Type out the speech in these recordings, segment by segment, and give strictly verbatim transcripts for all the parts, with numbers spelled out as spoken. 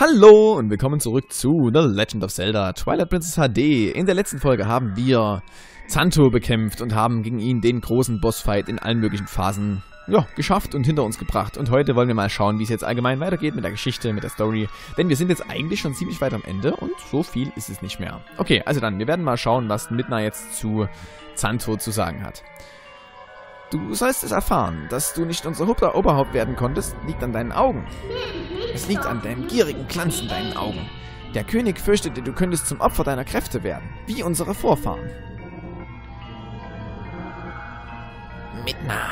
Hallo und willkommen zurück zu The Legend of Zelda Twilight Princess H D. In der letzten Folge haben wir Zanto bekämpft und haben gegen ihn den großen Bossfight in allen möglichen Phasen ja, geschafft und hinter uns gebracht. Und heute wollen wir mal schauen, wie es jetzt allgemein weitergeht mit der Geschichte, mit der Story. Denn wir sind jetzt eigentlich schon ziemlich weit am Ende und so viel ist es nicht mehr. Okay, also dann, wir werden mal schauen, was Midna jetzt zu Zanto zu sagen hat. Du sollst es erfahren, dass du nicht unser Oberhaupt werden konntest, liegt an deinen Augen. Es liegt an deinem gierigen Glanz in deinen Augen. Der König fürchtete, du könntest zum Opfer deiner Kräfte werden, wie unsere Vorfahren. Midna,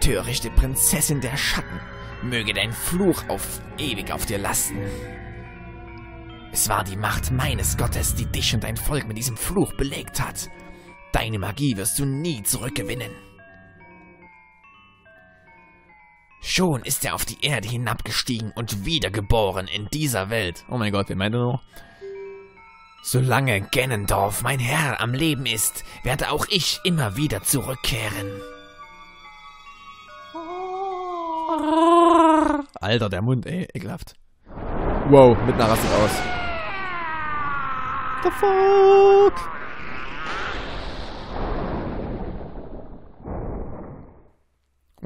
törichte Prinzessin der Schatten, möge dein Fluch auf ewig auf dir lasten. Es war die Macht meines Gottes, die dich und dein Volk mit diesem Fluch belegt hat. Deine Magie wirst du nie zurückgewinnen. Schon ist er auf die Erde hinabgestiegen und wiedergeboren in dieser Welt. Oh mein Gott, wer meint er noch? Solange Ganondorf, mein Herr, am Leben ist, werde auch ich immer wieder zurückkehren. Alter, der Mund, ey, ekelhaft. Wow, Midna rastet aus. The fuck?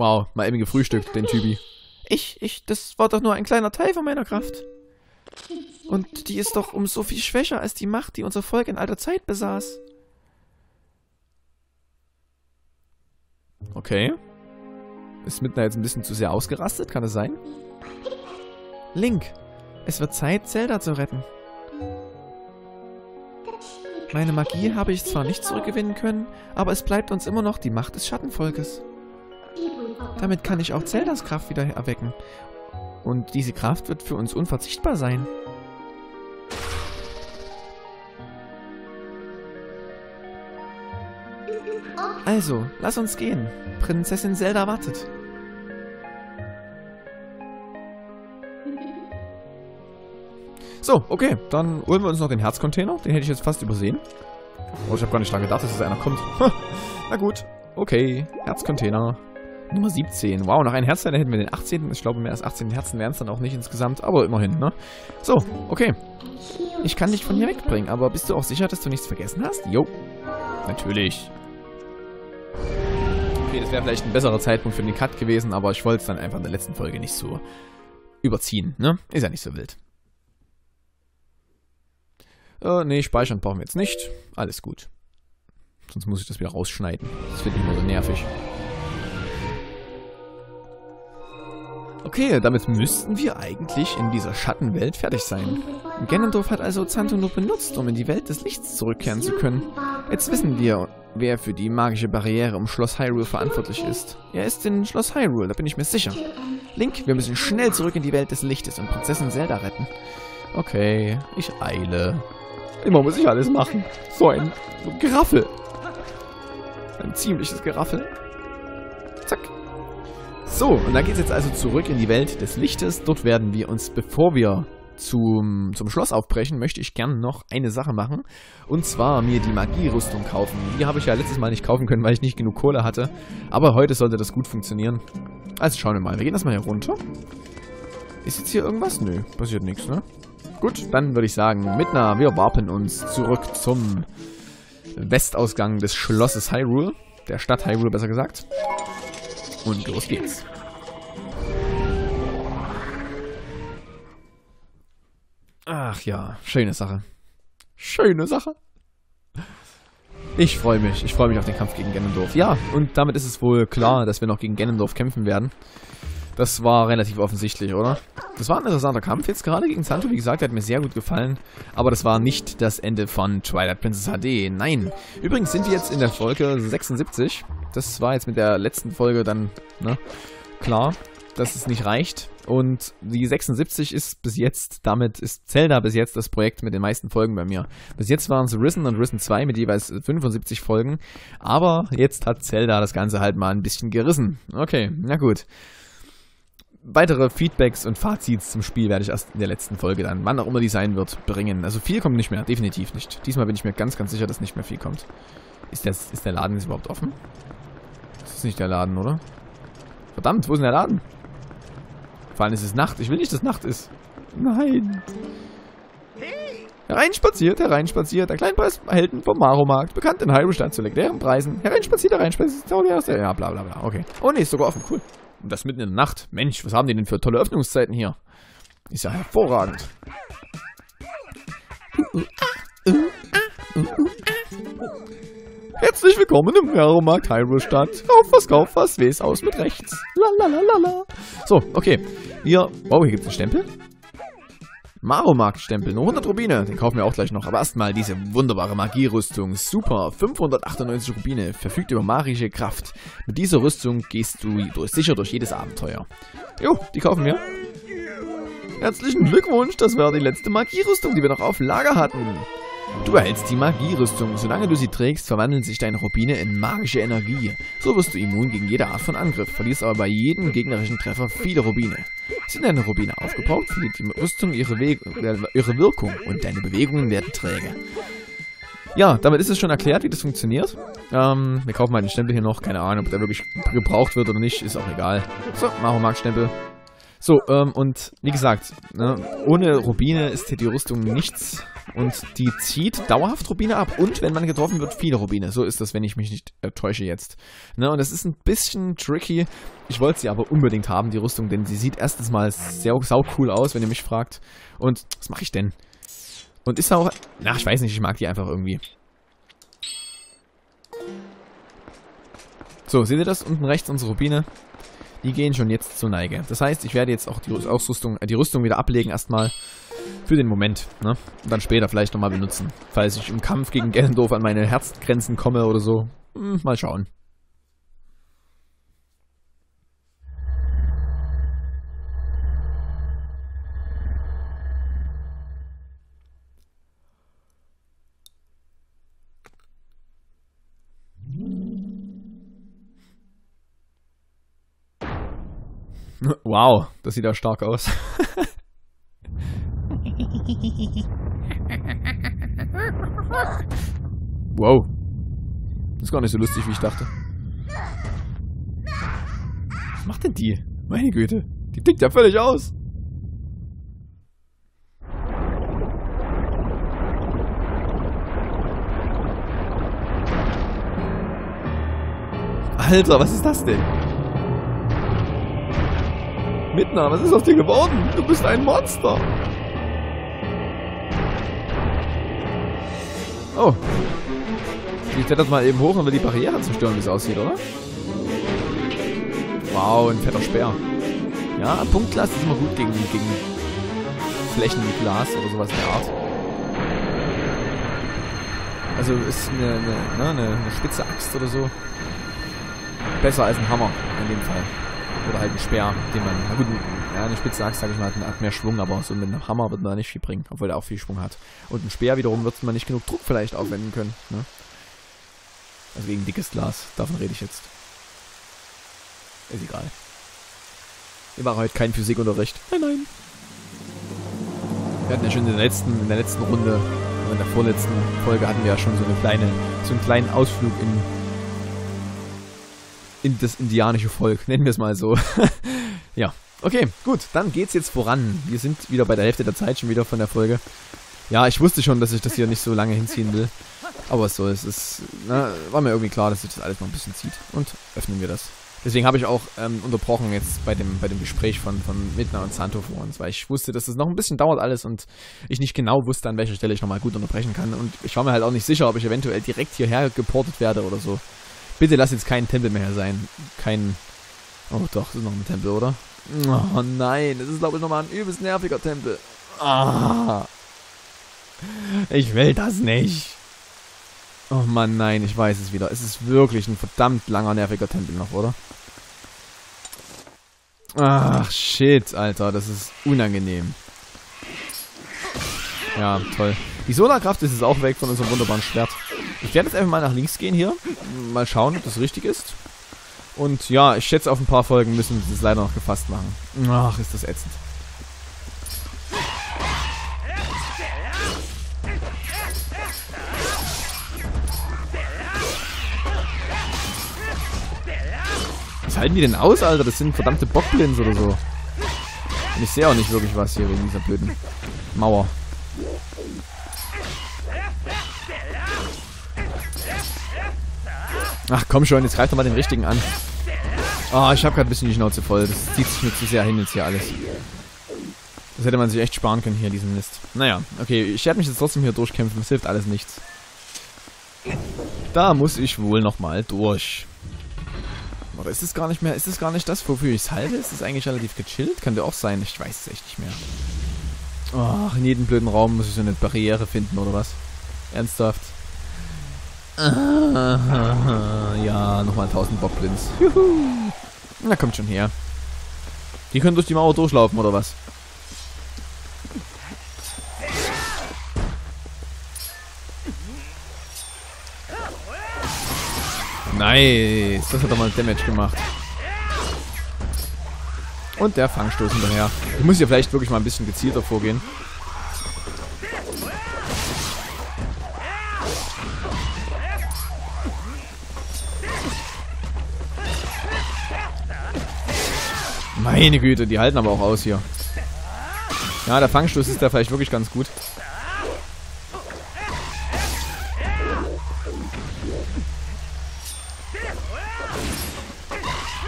Wow, mal eben gefrühstückt, den Typi. Ich, ich, das war doch nur ein kleiner Teil von meiner Kraft. Und die ist doch um so viel schwächer als die Macht, die unser Volk in alter Zeit besaß. Okay. Ist Midna jetzt ein bisschen zu sehr ausgerastet? Kann das sein? Link, es wird Zeit, Zelda zu retten. Meine Magie habe ich zwar nicht zurückgewinnen können, aber es bleibt uns immer noch die Macht des Schattenvolkes. Damit kann ich auch Zeldas Kraft wieder erwecken. Und diese Kraft wird für uns unverzichtbar sein. Also, lass uns gehen. Prinzessin Zelda wartet. So, okay. Dann holen wir uns noch den Herzcontainer. Den hätte ich jetzt fast übersehen. Oh, ich habe gar nicht dran gedacht, dass es einer kommt. Na gut. Okay. Herzcontainer. Nummer siebzehn. Wow, nach einem Herz, dann hätten wir den achtzehnten. Ich glaube, mehr als achtzehn Herzen wären es dann auch nicht insgesamt, aber immerhin, ne? So, okay. Ich kann dich von hier wegbringen, aber bist du auch sicher, dass du nichts vergessen hast? Jo. Natürlich. Okay, das wäre vielleicht ein besserer Zeitpunkt für den Cut gewesen, aber ich wollte es dann einfach in der letzten Folge nicht so überziehen, ne? Ist ja nicht so wild. Äh, ne, speichern brauchen wir jetzt nicht. Alles gut. Sonst muss ich das wieder rausschneiden. Das finde ich immer so nervig. Okay, damit müssten wir eigentlich in dieser Schattenwelt fertig sein. Ganondorf hat also Zanto nur benutzt, um in die Welt des Lichts zurückkehren zu können. Jetzt wissen wir, wer für die magische Barriere um Schloss Hyrule verantwortlich ist. Er ist in Schloss Hyrule, da bin ich mir sicher. Link, wir müssen schnell zurück in die Welt des Lichtes und Prinzessin Zelda retten. Okay, ich eile. Immer muss ich alles machen. So ein, so ein Geraffel. Ein ziemliches Geraffel. Zack. So, und dann geht's jetzt also zurück in die Welt des Lichtes. Dort werden wir uns, bevor wir zum, zum Schloss aufbrechen, möchte ich gern noch eine Sache machen. Und zwar mir die Magierüstung kaufen. Die habe ich ja letztes Mal nicht kaufen können, weil ich nicht genug Kohle hatte. Aber heute sollte das gut funktionieren. Also schauen wir mal. Wir gehen erstmal hier runter. Ist jetzt hier irgendwas? Nö, passiert nichts, ne? Gut, dann würde ich sagen, Midna, wir warpen uns zurück zum Westausgang des Schlosses Hyrule. Der Stadt Hyrule, besser gesagt. Und los geht's. Ach ja, schöne Sache. Schöne Sache. Ich freue mich. Ich freue mich auf den Kampf gegen Ganondorf. Ja, und damit ist es wohl klar, dass wir noch gegen Ganondorf kämpfen werden. Das war relativ offensichtlich, oder? Das war ein interessanter Kampf jetzt gerade gegen Zanto. Wie gesagt, der hat mir sehr gut gefallen. Aber das war nicht das Ende von Twilight Princess H D. Nein. Übrigens sind wir jetzt in der Folge sechsundsiebzig. Das war jetzt mit der letzten Folge dann, ne, klar, dass es nicht reicht. Und die sechsundsiebzig ist bis jetzt, damit ist Zelda bis jetzt das Projekt mit den meisten Folgen bei mir. Bis jetzt waren es Risen und Risen zwei mit jeweils fünfundsiebzig Folgen. Aber jetzt hat Zelda das Ganze halt mal ein bisschen gerissen. Okay, na gut. Weitere Feedbacks und Fazits zum Spiel werde ich erst in der letzten Folge dann, wann auch immer die sein wird, bringen. Also viel kommt nicht mehr, definitiv nicht. Diesmal bin ich mir ganz, ganz sicher, dass nicht mehr viel kommt. Ist der, ist der Laden jetzt überhaupt offen? Das ist nicht der Laden, oder? Verdammt, wo ist denn der Laden? Vor allem ist es Nacht. Ich will nicht, dass Nacht ist. Nein. Hereinspaziert, hereinspaziert, ein kleiner Preis erhalten vom Malo-Markt, bekannt in Hyrule-Stadt zu legendären Preisen. Hereinspaziert, hereinspaziert, ja, bla bla bla, okay. Oh ne, ist sogar offen, cool. Und das mitten in der Nacht. Mensch, was haben die denn für tolle Öffnungszeiten hier? Ist ja hervorragend. Herzlich willkommen im Ferromarkt Hyrule-Stadt. Kauf was, kauf was, weh's aus mit rechts. Lalalala. So, okay. Wir. Wow, hier gibt's einen Stempel. Malo-Markt Stempel, nur hundert Rubine, den kaufen wir auch gleich noch, aber erstmal diese wunderbare Magierüstung, super, fünfhundertachtundneunzig Rubine, verfügt über magische Kraft, mit dieser Rüstung gehst du durch, sicher durch jedes Abenteuer. Jo, die kaufen wir. Herzlichen Glückwunsch, das war die letzte Magierüstung, die wir noch auf Lager hatten. Du erhältst die Magierüstung, solange du sie trägst, verwandeln sich deine Rubine in magische Energie, so wirst du immun gegen jede Art von Angriff, verlierst aber bei jedem gegnerischen Treffer viele Rubine. Sind deine Rubine aufgebraucht, verliert die Rüstung ihre, Weg äh, ihre Wirkung und deine Bewegungen werden träge. Ja, damit ist es schon erklärt, wie das funktioniert. Ähm, wir kaufen mal den Stempel hier noch. Keine Ahnung, ob der wirklich gebraucht wird oder nicht, ist auch egal. So, Malo-Markt-Stempel. So, ähm, und wie gesagt, ne, ohne Rubine ist hier die Rüstung nichts. Und die zieht dauerhaft Rubine ab. Und wenn man getroffen wird, viele Rubine. So ist das, wenn ich mich nicht äh, täusche jetzt. Ne, und das ist ein bisschen tricky. Ich wollte sie aber unbedingt haben, die Rüstung. Denn sie sieht erstens mal sehr sau cool aus, wenn ihr mich fragt. Und was mache ich denn? Und ist auch... Na, ich weiß nicht, ich mag die einfach irgendwie. So, seht ihr das? Unten rechts unsere Rubine. Die gehen schon jetzt zur Neige. Das heißt, ich werde jetzt auch die Ausrüstung, äh, die Rüstung wieder ablegen erstmal. Für den Moment, ne? Und dann später vielleicht nochmal benutzen. Falls ich im Kampf gegen Ganondorf an meine Herzgrenzen komme oder so. Hm, mal schauen. Wow, das sieht ja stark aus. Wow. Das ist gar nicht so lustig, wie ich dachte. Was macht denn die? Meine Güte. Die tickt ja völlig aus. Alter, was ist das denn? Midna, was ist aus dir geworden? Du bist ein Monster. Oh. Ich kletter mal eben hoch und will die Barriere zerstören, wie es aussieht, oder? Wow, ein fetter Speer. Ja, Punktglas ist immer gut gegen, gegen Flächen wie Glas oder sowas in der Art. Also ist eine, eine, eine, eine spitze Axt oder so besser als ein Hammer in dem Fall. Oder halt ein Speer, den man... Na gut, ja, eine spitze Axt, sag ich mal, hat mehr Schwung, aber so mit einem Hammer wird man da nicht viel bringen, obwohl er auch viel Schwung hat. Und ein Speer wiederum wird man nicht genug Druck vielleicht aufwenden können, ne? Also wegen dickes Glas, davon rede ich jetzt. Ist egal. Wir machen heute keinen Physikunterricht. Nein, nein. Wir hatten ja schon in der letzten, in der letzten Runde, in der vorletzten Folge hatten wir ja schon so eine kleine, so einen kleinen Ausflug in... in das indianische Volk, nennen wir es mal so. Ja, okay, gut, dann geht's jetzt voran. Wir sind wieder bei der Hälfte der Zeit schon wieder von der Folge. Ja, ich wusste schon, dass ich das hier nicht so lange hinziehen will. Aber es soll, es ist, na, war mir irgendwie klar, dass sich das alles noch ein bisschen zieht. Und öffnen wir das. Deswegen habe ich auch ähm, unterbrochen jetzt bei dem, bei dem Gespräch von, von Midna und Zanto vor uns, weil ich wusste, dass das noch ein bisschen dauert alles und ich nicht genau wusste, an welcher Stelle ich nochmal gut unterbrechen kann. Und ich war mir halt auch nicht sicher, ob ich eventuell direkt hierher geportet werde oder so. Bitte lass jetzt keinen Tempel mehr sein. Kein... Oh doch, das ist noch ein Tempel, oder? Oh nein, das ist glaube ich nochmal ein übelst nerviger Tempel. Ah, ich will das nicht. Oh Mann, nein, ich weiß es wieder. Es ist wirklich ein verdammt langer, nerviger Tempel noch, oder? Ach, shit, Alter, das ist unangenehm. Ja, toll. Die Solarkraft ist jetzt auch weg von unserem wunderbaren Schwert. Ich werde jetzt einfach mal nach links gehen hier. Mal schauen, ob das richtig ist. Und ja, ich schätze, auf ein paar Folgen müssen wir das leider noch gefasst machen. Ach, ist das ätzend. Was halten die denn aus, Alter? Das sind verdammte Bockblins oder so. Und ich sehe auch nicht wirklich was hier wegen dieser blöden Mauer. Ach komm schon, jetzt greift doch mal den richtigen an. Oh, ich habe gerade ein bisschen die Schnauze voll. Das zieht sich mir zu sehr hin jetzt hier alles. Das hätte man sich echt sparen können hier, diesen Mist. Naja, okay, ich werde mich jetzt trotzdem hier durchkämpfen. Das hilft alles nichts. Da muss ich wohl nochmal durch. Oder ist es gar nicht mehr, ist es gar nicht das, wofür ich es halte? Ist es eigentlich relativ gechillt? Könnte auch sein, ich weiß es echt nicht mehr. Ach, in jedem blöden Raum muss ich so eine Barriere finden, oder was? Ernsthaft? Ah, ja, nochmal tausend Boblins. Juhu. Na, kommt schon her. Die können durch die Mauer durchlaufen, oder was? Nice, das hat doch mal Damage gemacht. Und der Fangstoß hinterher. Ich muss hier vielleicht wirklich mal ein bisschen gezielter vorgehen. Meine Güte, die halten aber auch aus hier. Ja, der Fangstoß ist da vielleicht wirklich ganz gut.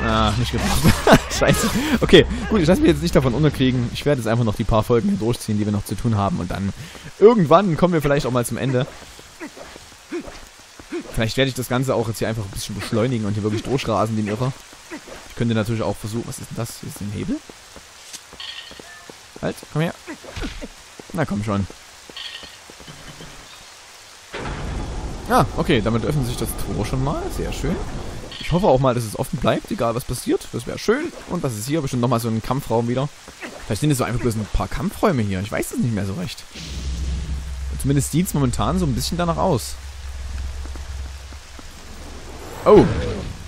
Ah, nicht gebraucht. Scheiße. Okay, gut, ich lasse mich jetzt nicht davon unterkriegen. Ich werde jetzt einfach noch die paar Folgen hier durchziehen, die wir noch zu tun haben. Und dann irgendwann kommen wir vielleicht auch mal zum Ende. Vielleicht werde ich das Ganze auch jetzt hier einfach ein bisschen beschleunigen und hier wirklich durchrasen, den Irrer. Ich könnte natürlich auch versuchen... Was ist denn das? Ist das ein Hebel? Halt, komm her. Na, komm schon. Ah, okay, damit öffnet sich das Tor schon mal. Sehr schön. Ich hoffe auch mal, dass es offen bleibt, egal was passiert. Das wäre schön. Und was ist hier? Bestimmt nochmal so ein Kampfraum wieder. Vielleicht sind es so einfach bloß ein paar Kampfräume hier. Ich weiß es nicht mehr so recht. Zumindest sieht es momentan so ein bisschen danach aus. Oh.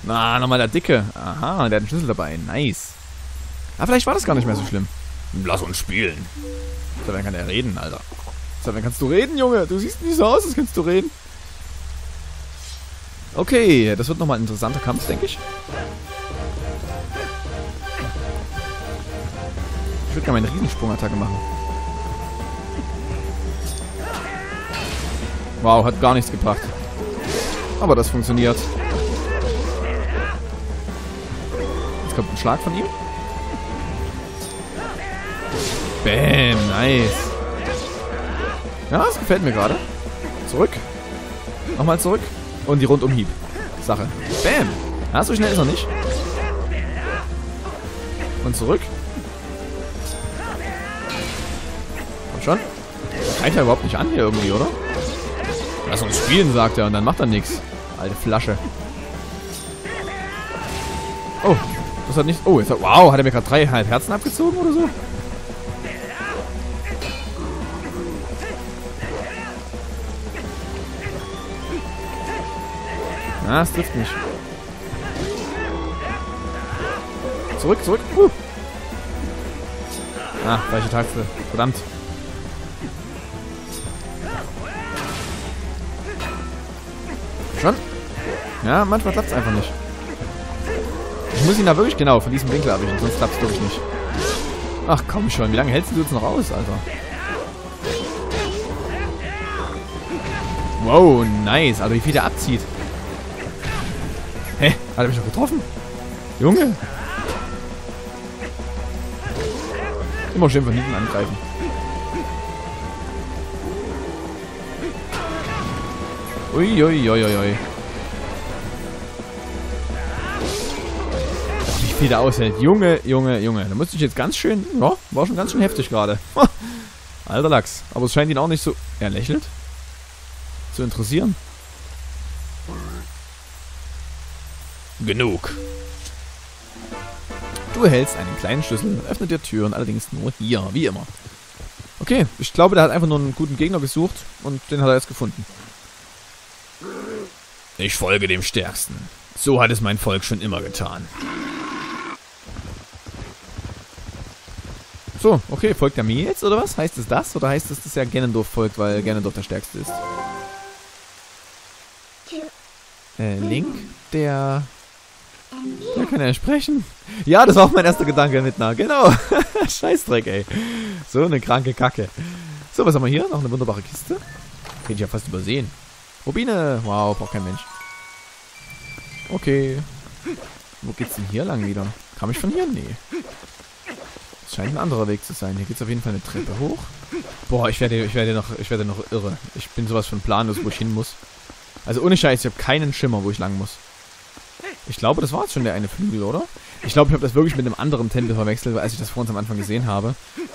Na, nochmal der Dicke. Aha, der hat einen Schlüssel dabei. Nice. Ah, vielleicht war das gar nicht mehr so schlimm. Lass uns spielen. So, dann kann er reden, Alter. So, dann kannst du reden, Junge. Du siehst nicht so aus, als kannst du reden. Okay, das wird nochmal ein interessanter Kampf, denke ich. Ich würde gerne meine Riesensprungattacke machen. Wow, hat gar nichts gebracht. Aber das funktioniert. Jetzt kommt ein Schlag von ihm. Bam, nice. Ja, das gefällt mir gerade. Zurück. Nochmal zurück. Und die Rundumhieb-Sache. Bam! Ja, so schnell ist er nicht. Und zurück. Komm schon. Greift er überhaupt nicht an hier irgendwie, oder? Lass uns spielen, sagt er. Und dann macht er nichts. Alte Flasche. Oh, das hat nichts... Oh, jetzt hat, wow, hat er mir gerade drei halb Herzen abgezogen oder so? Ah, es trifft mich. Zurück, zurück. Uh. Ah, falsche Taste. Verdammt. Schon? Ja, manchmal klappt es einfach nicht. Ich muss ihn da wirklich genau von diesem Winkel erwischen, sonst klappt es wirklich nicht. Ach komm schon, wie lange hältst du jetzt noch aus, Alter? Wow, nice. Also wie viel der abzieht. Hä? Hat er mich noch getroffen? Junge! Immer schön von hinten angreifen. Uiuiuiui. Ui, ui, ui. Wie viel der aushält. Junge, Junge, Junge. Da musste ich jetzt ganz schön... Ja, war schon ganz schön heftig gerade. Alter Lachs. Aber es scheint ihn auch nicht so... Er lächelt? Zu interessieren. Genug. Du erhältst einen kleinen Schlüssel, öffnet dir Türen, allerdings nur hier, wie immer. Okay, ich glaube, der hat einfach nur einen guten Gegner gesucht und den hat er jetzt gefunden. Ich folge dem Stärksten. So hat es mein Volk schon immer getan. So, okay, folgt er mir jetzt, oder was? Heißt es das? Oder heißt es, dass er Ganondorf folgt, weil Ganondorf der Stärkste ist? Äh, Link, der... Der kann ja sprechen. Ja, das war auch mein erster Gedanke, Midna. Genau. Scheißdreck, ey. So eine kranke Kacke. So, was haben wir hier? Noch eine wunderbare Kiste. Hätte ich ja fast übersehen. Rubine. Wow, braucht kein Mensch. Okay. Wo geht's denn hier lang wieder? Kam ich von hier? Nee. Es scheint ein anderer Weg zu sein. Hier geht's auf jeden Fall eine Treppe hoch. Boah, ich werde, ich werde noch, ich werde noch irre. Ich bin sowas von planlos, wo ich hin muss. Also ohne Scheiß, ich habe keinen Schimmer, wo ich lang muss. Ich glaube, das war jetzt schon der eine Flügel, oder? Ich glaube, ich habe das wirklich mit einem anderen Tempel verwechselt, als ich das vor uns am Anfang gesehen habe.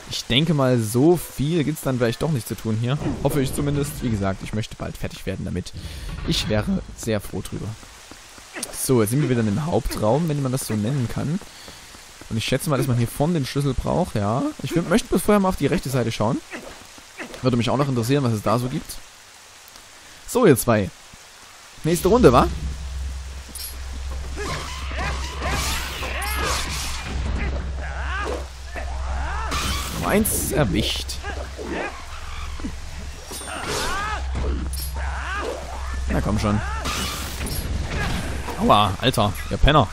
Ich denke mal, so viel gibt es dann vielleicht doch nicht zu tun hier. Hoffe ich zumindest. Wie gesagt, ich möchte bald fertig werden damit. Ich wäre sehr froh drüber. So, jetzt sind wir wieder in dem Hauptraum, wenn man das so nennen kann. Und ich schätze mal, dass man hier vorne den Schlüssel braucht, ja. Ich will, möchte bloß vorher mal auf die rechte Seite schauen. Würde mich auch noch interessieren, was es da so gibt. So, ihr zwei. Nächste Runde, wa? Eins erwischt. Na komm schon. Aua, Alter, ihr Penner.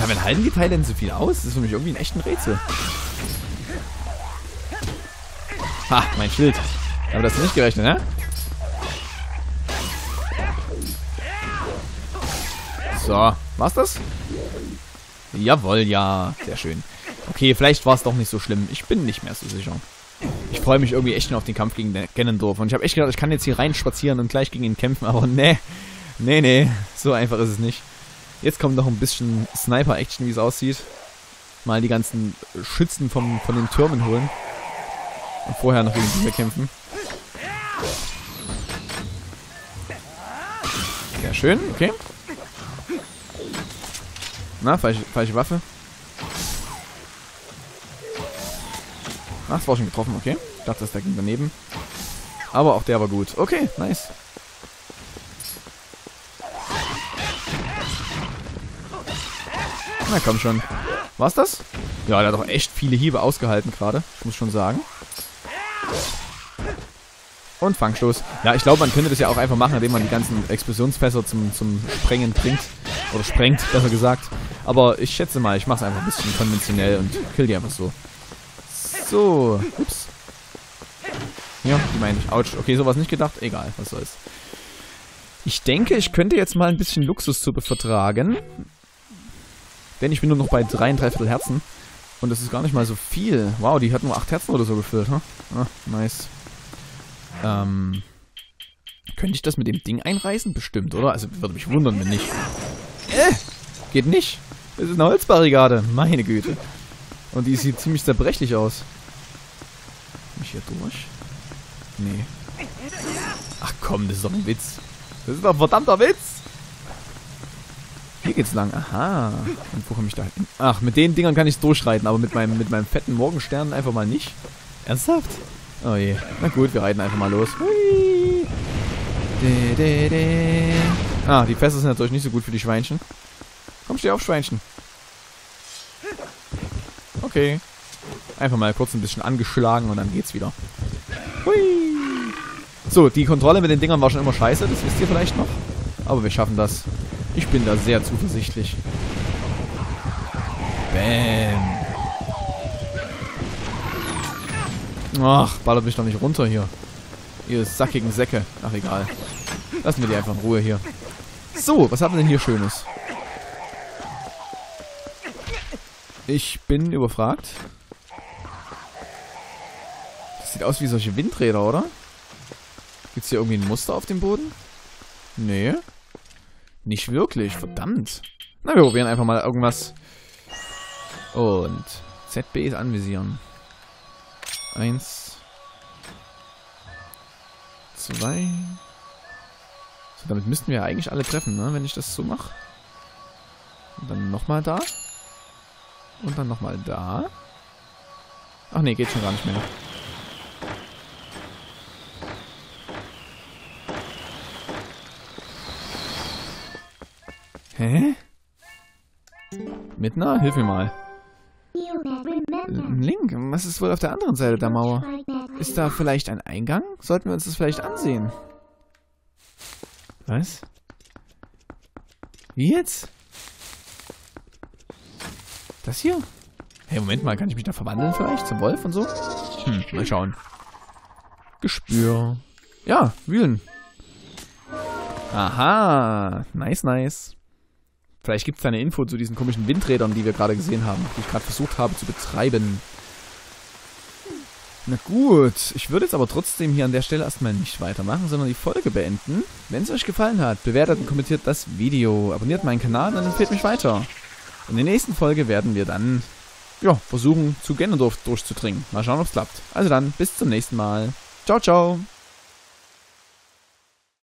Damit halten die Teile denn so viel aus? Das ist für mich irgendwie ein echten Rätsel. Ha, mein Schild. Ich habe das nicht gerechnet, ne? So, war's das? Jawohl, ja. Sehr schön. Okay, vielleicht war es doch nicht so schlimm. Ich bin nicht mehr so sicher. Ich freue mich irgendwie echt schon auf den Kampf gegen Ganondorf. Und ich habe echt gedacht, ich kann jetzt hier rein spazieren und gleich gegen ihn kämpfen. Aber nee. Nee, nee. So einfach ist es nicht. Jetzt kommt noch ein bisschen Sniper-Action, wie es aussieht. Mal die ganzen Schützen vom, von den Türmen holen. Und vorher noch gegen die kämpfen. Sehr schön. Okay. Na, falsche, falsche Waffe. Ach, das war schon getroffen, okay. Ich dachte, das der ging daneben. Aber auch der war gut. Okay, nice. Na, komm schon. War's das? Ja, der hat doch echt viele Hiebe ausgehalten gerade. Ich muss schon sagen. Und Fangstoß. Ja, ich glaube, man könnte das ja auch einfach machen, indem man die ganzen Explosionsfässer zum, zum Sprengen bringt. Oder sprengt, besser gesagt. Aber ich schätze mal, ich mache es einfach ein bisschen konventionell und kill die einfach so. So. Ups. Ja, die meine ich. Autsch. Okay, sowas nicht gedacht. Egal, was soll's. Ich denke, ich könnte jetzt mal ein bisschen Luxussuppe vertragen. Denn ich bin nur noch bei drei und drei Viertel Herzen. Und das ist gar nicht mal so viel. Wow, die hat nur acht Herzen oder so gefüllt, ne? Ah, nice. Ähm, könnte ich das mit dem Ding einreißen? Bestimmt, oder? Also würde mich wundern, wenn nicht. Äh, geht nicht. Das ist eine Holzbarrikade. Meine Güte. Und die sieht ziemlich zerbrechlich aus. Mich hier durch? Nee. Ach komm, das ist doch ein Witz. Das ist doch ein verdammter Witz. Hier geht's lang. Aha. Und wo komme ich da hin? Ach, mit den Dingern kann ich durchreiten, aber mit meinem, mit meinem fetten Morgenstern einfach mal nicht. Ernsthaft? Oh je. Na gut, wir reiten einfach mal los. Hui. De, de, de. Ah, die Fässer sind natürlich nicht so gut für die Schweinchen. Komm, steh auf, Schweinchen. Okay. Einfach mal kurz ein bisschen angeschlagen und dann geht's wieder. Hui. So, die Kontrolle mit den Dingern war schon immer scheiße, das wisst ihr vielleicht noch. Aber wir schaffen das. Ich bin da sehr zuversichtlich. Bam. Ach, ballert mich doch nicht runter hier. Ihr sackigen Säcke. Ach, egal. Lassen wir die einfach in Ruhe hier. So, was haben wir denn hier Schönes? Ich bin überfragt. Das sieht aus wie solche Windräder, oder? Gibt's hier irgendwie ein Muster auf dem Boden? Nee. Nicht wirklich, verdammt. Na, wir probieren einfach mal irgendwas. Und Z B ist anvisieren. Eins. Zwei. So, damit müssten wir ja eigentlich alle treffen, ne? Wenn ich das so mache. Und dann nochmal da. Und dann nochmal da. Ach nee, geht schon gar nicht mehr. Hä? Midna, hilf mir mal. Link, was ist wohl auf der anderen Seite der Mauer? Ist da vielleicht ein Eingang? Sollten wir uns das vielleicht ansehen? Was? Wie jetzt? Das hier? Hey, Moment mal, kann ich mich da verwandeln vielleicht? Zum Wolf und so? Hm, mal schauen. Gespür. Ja, wühlen. Aha, nice, nice. Vielleicht gibt es da eine Info zu diesen komischen Windrädern, die wir gerade gesehen haben, die ich gerade versucht habe zu betreiben. Na gut, ich würde jetzt aber trotzdem hier an der Stelle erstmal nicht weitermachen, sondern die Folge beenden. Wenn es euch gefallen hat, bewertet und kommentiert das Video, abonniert meinen Kanal und empfehlt mich weiter. In der nächsten Folge werden wir dann, ja, versuchen, zu Ganondorf durchzudringen. Mal schauen, ob es klappt. Also dann, bis zum nächsten Mal. Ciao, ciao.